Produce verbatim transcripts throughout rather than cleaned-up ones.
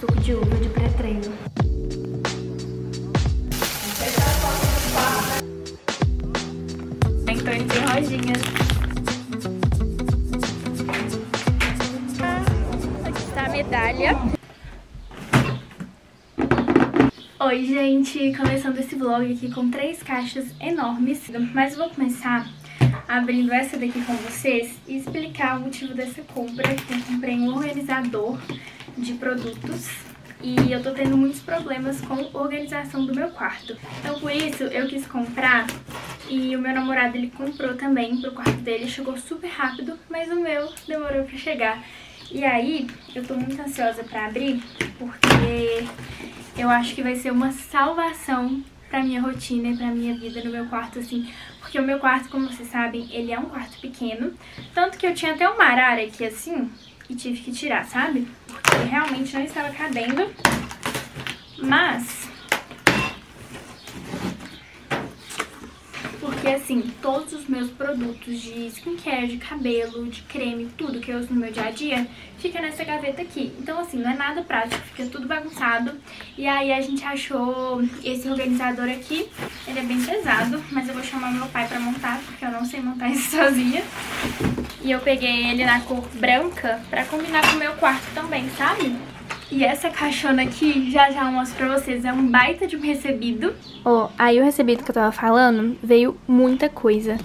suco de uva de pré-treino. Então a gente tem rodinhas. Aqui está a medalha. Oi, gente! Começando esse vlog aqui com três caixas enormes. Mas vou começar abrindo essa daqui com vocês e explicar o motivo dessa compra, que eu comprei um organizador de produtos e eu tô tendo muitos problemas com a organização do meu quarto. Então por isso eu quis comprar e o meu namorado ele comprou também pro quarto dele, chegou super rápido, mas o meu demorou pra chegar. E aí eu tô muito ansiosa pra abrir porque eu acho que vai ser uma salvação pra minha rotina e pra minha vida no meu quarto, assim, porque o meu quarto, como vocês sabem, ele é um quarto pequeno, tanto que eu tinha até uma arara aqui, assim, e tive que tirar, sabe? Porque realmente não estava cabendo, mas... Porque, assim, todos os meus produtos de skincare, de cabelo, de creme, tudo que eu uso no meu dia a dia, fica nessa gaveta aqui. Então, assim, não é nada prático, fica tudo bagunçado. E aí a gente achou esse organizador aqui. Ele é bem pesado, mas eu vou chamar meu pai pra montar, porque eu não sei montar isso sozinha. E eu peguei ele na cor branca pra combinar com o meu quarto também, sabe? E essa caixona aqui, já já eu mostro pra vocês, é um baita de um recebido. Ó, oh, aí o recebido que eu tava falando, veio muita coisa.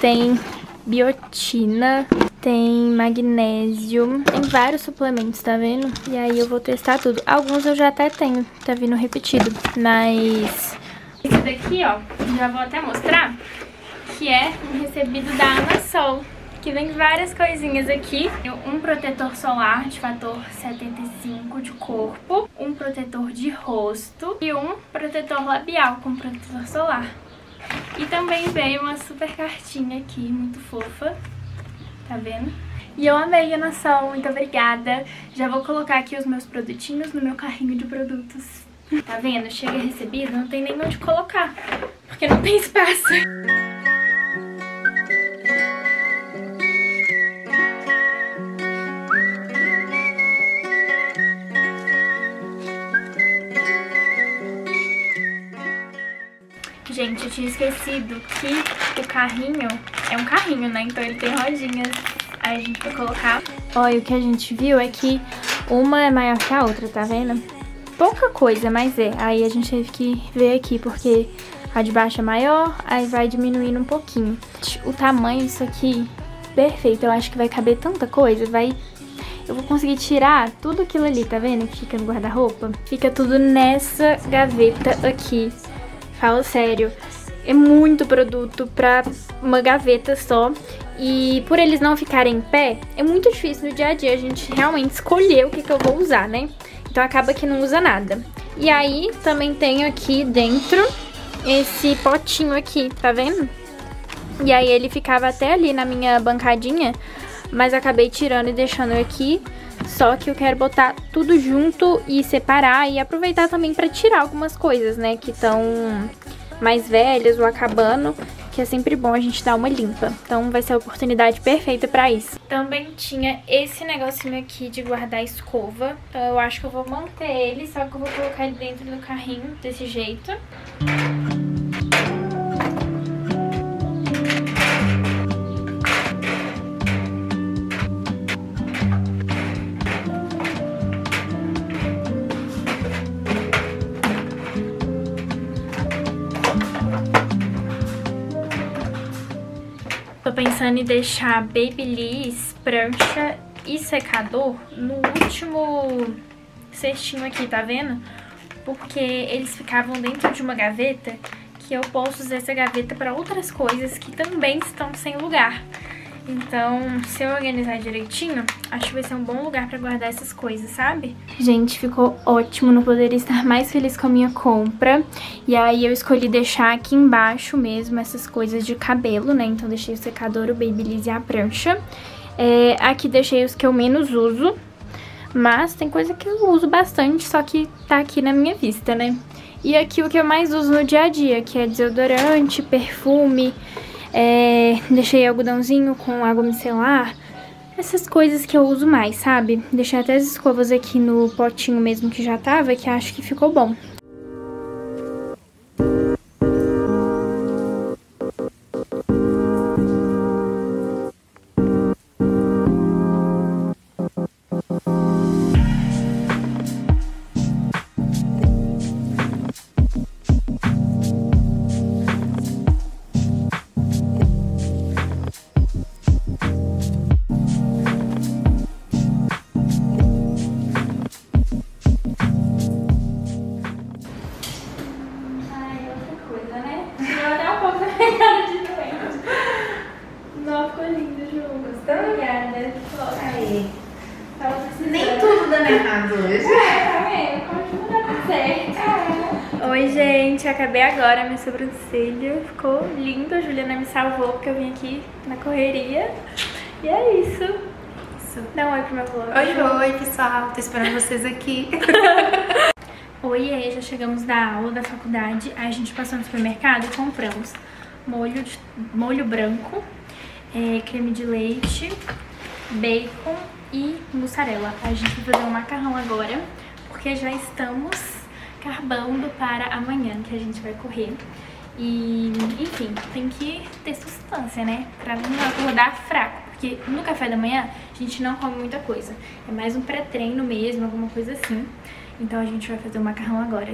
Tem biotina, tem magnésio, tem vários suplementos, tá vendo? E aí eu vou testar tudo. Alguns eu já até tenho, tá vindo repetido, mas... Esse daqui, ó, já vou até mostrar, que é um recebido da Anasol. Que vem várias coisinhas aqui. Um protetor solar de fator setenta e cinco de corpo, um protetor de rosto e um protetor labial com protetor solar. E também veio uma super cartinha aqui, muito fofa. Tá vendo? E eu amei, Anasol, muito obrigada. Já vou colocar aqui os meus produtinhos no meu carrinho de produtos. Tá vendo? Chega recebido, não tem nem onde colocar, porque não tem espaço. Gente, eu tinha esquecido que o carrinho é um carrinho, né? Então ele tem rodinhas, aí a gente vai colocar. Olha, o que a gente viu é que uma é maior que a outra, tá vendo? Pouca coisa, mas é. Aí a gente teve que ver aqui, porque a de baixo é maior, aí vai diminuindo um pouquinho. O tamanho disso aqui, perfeito. Eu acho que vai caber tanta coisa, vai... Eu vou conseguir tirar tudo aquilo ali, tá vendo? Que fica no guarda-roupa. Fica tudo nessa gaveta aqui. Fala sério, é muito produto pra uma gaveta só. E por eles não ficarem em pé, é muito difícil no dia a dia a gente realmente escolher o que, que eu vou usar, né? Então acaba que não usa nada. E aí também tenho aqui dentro esse potinho aqui, tá vendo? E aí ele ficava até ali na minha bancadinha, mas acabei tirando e deixando aqui. Só que eu quero botar tudo junto e separar e aproveitar também pra tirar algumas coisas, né? Que estão mais velhas ou acabando, que é sempre bom a gente dar uma limpa. Então vai ser a oportunidade perfeita pra isso. Também tinha esse negocinho aqui de guardar escova. Então eu acho que eu vou manter ele, só que eu vou colocar ele dentro do carrinho desse jeito. Tô pensando em deixar Babyliss, prancha e secador no último cestinho aqui, tá vendo? Porque eles ficavam dentro de uma gaveta que eu posso usar essa gaveta pra outras coisas que também estão sem lugar. Então, se eu organizar direitinho, acho que vai ser um bom lugar pra guardar essas coisas, sabe? Gente, ficou ótimo, não poderia estar mais feliz com a minha compra. E aí eu escolhi deixar aqui embaixo mesmo essas coisas de cabelo, né? Então deixei o secador, o Babyliss e a prancha. É, aqui deixei os que eu menos uso, mas tem coisa que eu uso bastante, só que tá aqui na minha vista, né? E aqui o que eu mais uso no dia a dia, que é desodorante, perfume... É, deixei algodãozinho com água micelar, essas coisas que eu uso mais, sabe? Deixei até as escovas aqui no potinho mesmo que já tava, que acho que ficou bom. Acabei agora minha sobrancelha, ficou linda, a Juliana me salvou porque eu vim aqui na correria. E é isso. isso. Dá um oi pro meu vlog. Oi, show. Oi pessoal, tô esperando vocês aqui. Oi, e aí já chegamos da aula da faculdade, aí a gente passou no supermercado e compramos molho, de, molho branco, é, creme de leite, bacon e mussarela. A gente vai fazer um macarrão agora, porque já estamos... carbando para amanhã, que a gente vai correr. E, enfim, tem que ter substância, né? Pra não acordar fraco, porque no café da manhã a gente não come muita coisa. É mais um pré-treino mesmo, alguma coisa assim. Então a gente vai fazer o macarrão agora.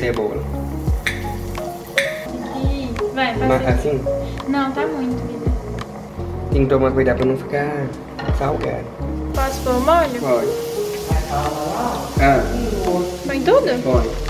Cebola. E vai, vai. Macaquinho? Não, tá muito, vida. Tem que tomar cuidado pra não ficar salgado. Posso pôr o molho? Pode. Ah. Põe tudo? Pode.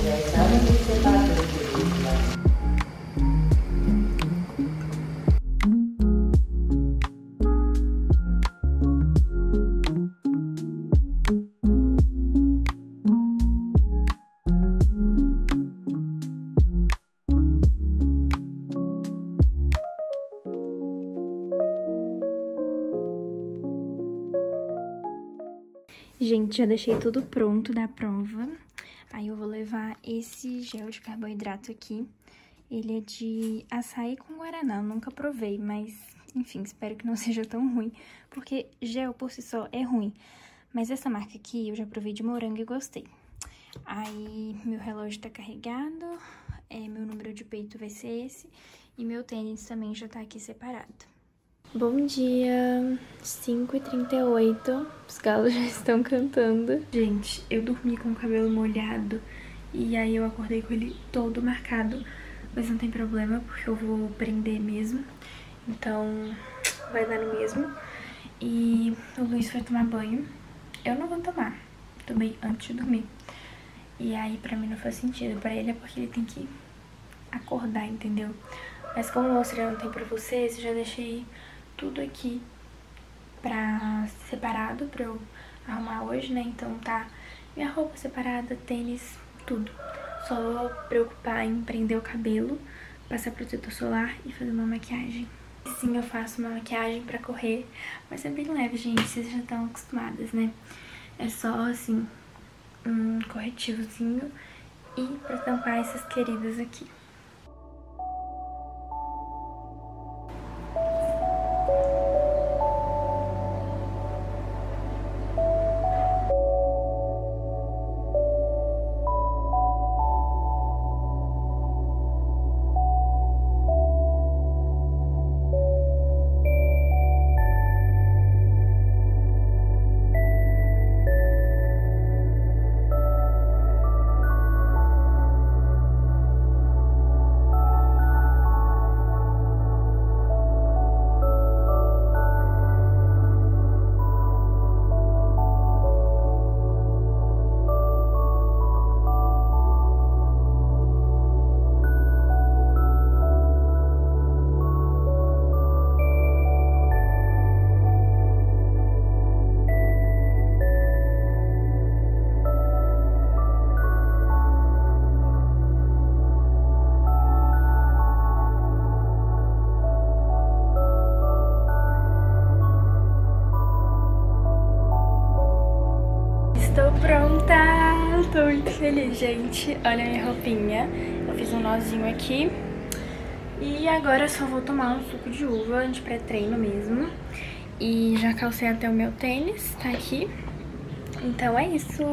Gente, já deixei tudo pronto da prova. Aí eu vou levar esse gel de carboidrato aqui. Ele é de açaí com guaraná, eu nunca provei, mas enfim, espero que não seja tão ruim, porque gel por si só é ruim. Mas essa marca aqui eu já provei de morango e gostei. Aí meu relógio tá carregado, é, meu número de peito vai ser esse, e meu tênis também já tá aqui separado. Bom dia, cinco e trinta e oito, os galos já estão cantando. Gente, eu dormi com o cabelo molhado e aí eu acordei com ele todo marcado, mas não tem problema porque eu vou prender mesmo, então vai dar no mesmo. E o Luiz foi tomar banho, eu não vou tomar, tomei antes de dormir. E aí pra mim não faz sentido, pra ele é porque ele tem que acordar, entendeu? Mas como eu mostrei ontem pra vocês, eu já deixei tudo aqui pra separado pra eu arrumar hoje, né? Então tá minha roupa separada, tênis, tudo. Só vou preocupar em prender o cabelo, passar protetor solar e fazer uma maquiagem. Sim, eu faço uma maquiagem pra correr, mas é bem leve, gente, vocês já estão acostumadas, né? É só, assim, um corretivozinho e pra tampar essas queridas aqui. Tô muito feliz, gente. Olha a minha roupinha. Eu fiz um nozinho aqui. E agora eu só vou tomar um suco de uva, de pré-treino mesmo. E já calcei até o meu tênis, tá aqui. Então é isso.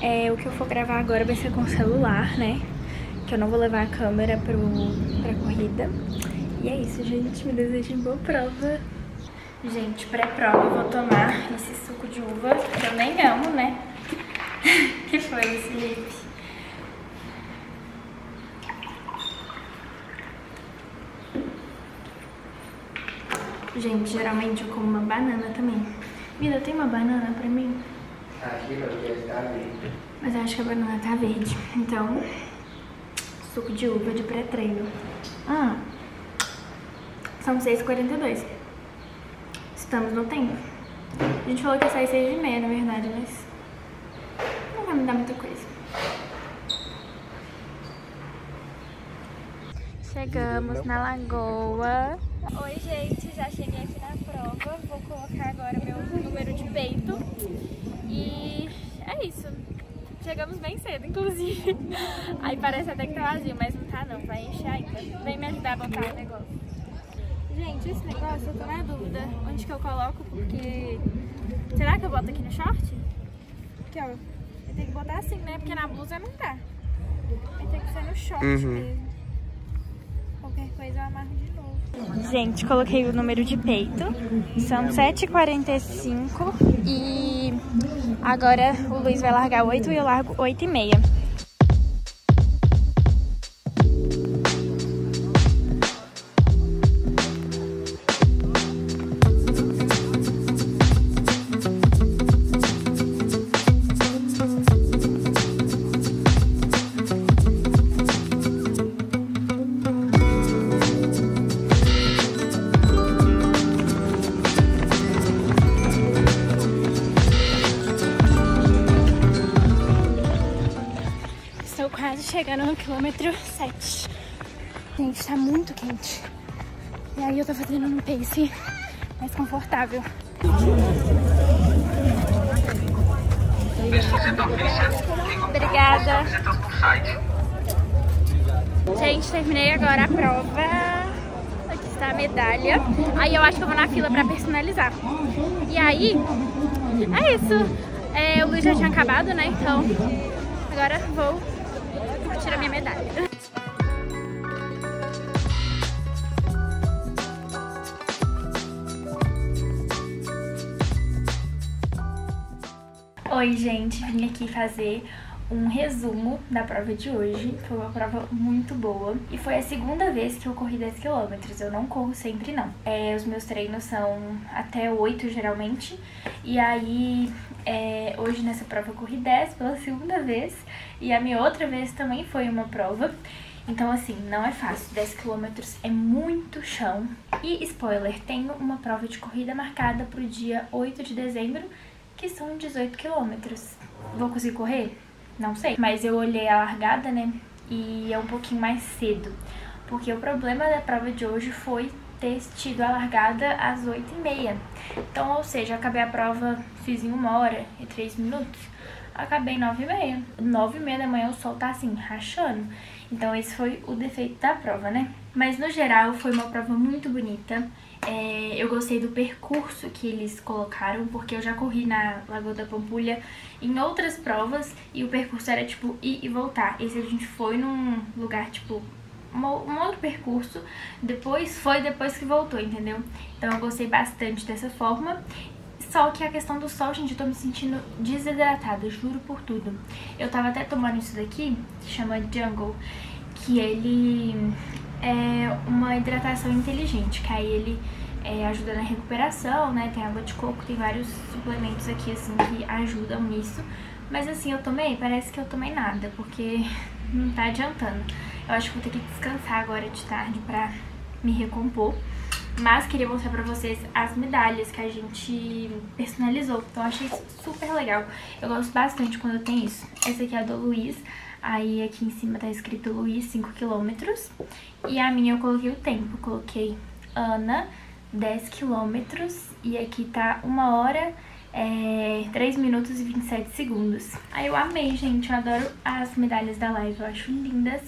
É, o que eu for gravar agora vai ser com o celular, né? Que eu não vou levar a câmera pro, pra corrida. E é isso, gente. Me desejem boa prova. Gente, pré-prova eu vou tomar esse suco de uva, que eu nem amo, né? Que foi esse lip? Gente, geralmente eu como uma banana também. Vida, tem uma banana pra mim? Aqui, tá verde. Mas eu acho que a banana tá verde. Então, suco de uva de pré-treino. Ah, são seis e quarenta e dois. Estamos no tempo. A gente falou que ia sair seis e meia, na verdade, mas não vai mudar muita coisa. Chegamos na lagoa. Oi, gente, já cheguei aqui na prova. Vou colocar agora meu número de peito. E é isso. Chegamos bem cedo, inclusive. Aí parece até que tá vazio, mas não tá não. Vai encher ainda. Vem me ajudar a botar o negócio. Gente, esse negócio eu tô na dúvida onde que eu coloco, porque... Será que eu boto aqui no short? Porque, ó, eu tenho que botar assim, né? Porque na blusa não tá. Vai ter que ser no short uhum. mesmo. Qualquer coisa eu amarro de novo. Gente, coloquei o número de peito. São sete e quarenta e cinco e agora o Luiz vai largar oito e eu largo oito e meia. Chegando no quilômetro sete. Gente, tá muito quente. E aí eu tô fazendo um pace mais confortável. Obrigada. Gente, terminei agora a prova. Aqui está a medalha. Aí eu acho que eu vou na fila pra personalizar. E aí, é isso. É, o Luiz já tinha acabado, né? Então, agora vou... Vou tirar minha medalha. Oi, gente, vim aqui fazer um resumo da prova de hoje. Foi uma prova muito boa e foi a segunda vez que eu corri dez quilômetros. Eu não corro sempre, não. É, os meus treinos são até oito, geralmente. E aí, é, hoje nessa prova eu corri dez pela segunda vez. E a minha outra vez também foi uma prova. Então, assim, não é fácil. dez quilômetros é muito chão. E, spoiler, tenho uma prova de corrida marcada pro dia oito de dezembro, que são dezoito quilômetros. Vou conseguir correr? Não sei, mas eu olhei a largada, né, e é um pouquinho mais cedo, porque o problema da prova de hoje foi ter tido a largada às oito e meia, então, ou seja, eu acabei a prova, fiz em uma hora e três minutos, acabei nove e meia, nove e meia da manhã o sol tá assim, rachando, então esse foi o defeito da prova, né. Mas no geral foi uma prova muito bonita, é, eu gostei do percurso que eles colocaram, porque eu já corri na Lagoa da Pampulha em outras provas e o percurso era tipo ir e voltar. Esse a gente foi num lugar tipo um outro percurso, depois foi, depois que voltou, entendeu? Então eu gostei bastante dessa forma. Só que a questão do sol, gente, eu tô me sentindo desidratada, juro por tudo. Eu tava até tomando isso daqui, que chama Jungle, que ele... é uma hidratação inteligente, que aí ele é, ajuda na recuperação, né, tem água de coco, tem vários suplementos aqui, assim, que ajudam nisso. Mas assim, eu tomei, parece que eu tomei nada, porque não tá adiantando. Eu acho que vou ter que descansar agora de tarde pra me recompor. Mas queria mostrar pra vocês as medalhas que a gente personalizou, então eu achei super legal. Eu gosto bastante quando eu tenho isso. Essa aqui é a do Luiz. Aí aqui em cima tá escrito Luiz, cinco quilômetros. E a minha eu coloquei o tempo. Coloquei Ana, dez quilômetros. E aqui tá uma hora é, três minutos e vinte e sete segundos. Aí eu amei, gente, eu adoro as medalhas da live, eu acho lindas.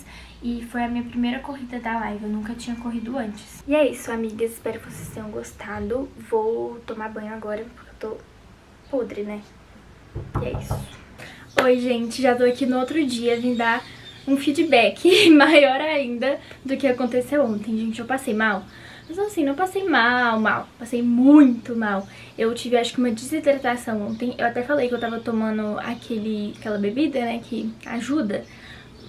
E foi a minha primeira corrida da live, eu nunca tinha corrido antes. E é isso, amigas, espero que vocês tenham gostado. Vou tomar banho agora, porque eu tô podre, né? E é isso. Oi, gente, já tô aqui no outro dia, vim dar um feedback maior ainda do que aconteceu ontem. Gente, eu passei mal. Mas assim, não passei mal, mal. Passei muito mal. Eu tive, acho que, uma desidratação ontem. Eu até falei que eu tava tomando aquele, aquela bebida, né, que ajuda.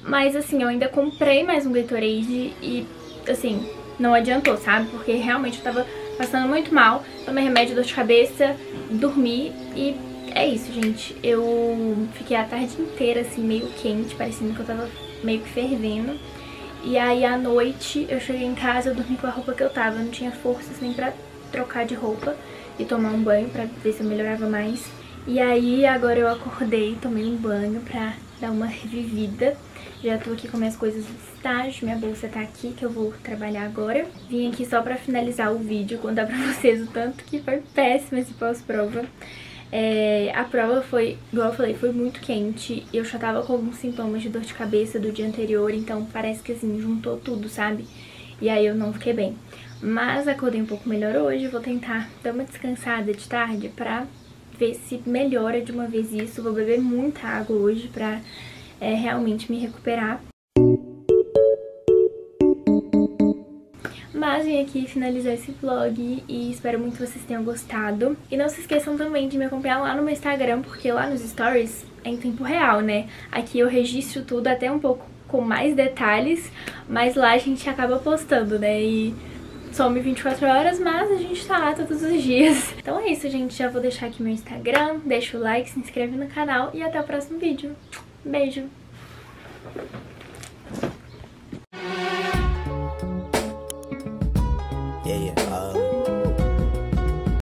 Mas assim, eu ainda comprei mais um Gatorade e, assim, não adiantou, sabe? Porque realmente eu tava passando muito mal. Tomei remédio, dor de cabeça, dormi e é isso, gente. Eu fiquei a tarde inteira, assim, meio quente, parecendo que eu tava meio que fervendo. E aí, à noite, eu cheguei em casa, eu dormi com a roupa que eu tava. Eu não tinha forças nem pra trocar de roupa e tomar um banho pra ver se eu melhorava mais. E aí, agora eu acordei, tomei um banho pra dar uma revivida. Já tô aqui com minhas coisas de estágio, minha bolsa tá aqui, que eu vou trabalhar agora. Vim aqui só pra finalizar o vídeo, contar pra vocês o tanto que foi péssima esse pós-prova. É, a prova foi, igual eu falei, foi muito quente. Eu já tava com alguns sintomas de dor de cabeça do dia anterior, então parece que assim, juntou tudo, sabe? E aí eu não fiquei bem. Mas acordei um pouco melhor hoje, vou tentar dar uma descansada de tarde pra ver se melhora de uma vez isso. Vou beber muita água hoje pra é, realmente me recuperar. Mas vim aqui finalizar esse vlog e espero muito que vocês tenham gostado. E não se esqueçam também de me acompanhar lá no meu Instagram, porque lá nos stories é em tempo real, né? Aqui eu registro tudo até um pouco com mais detalhes, mas lá a gente acaba postando, né? E some vinte e quatro horas, mas a gente tá lá todos os dias. Então é isso, gente. Já vou deixar aqui meu Instagram, deixa o like, se inscreve no canal e até o próximo vídeo. Beijo!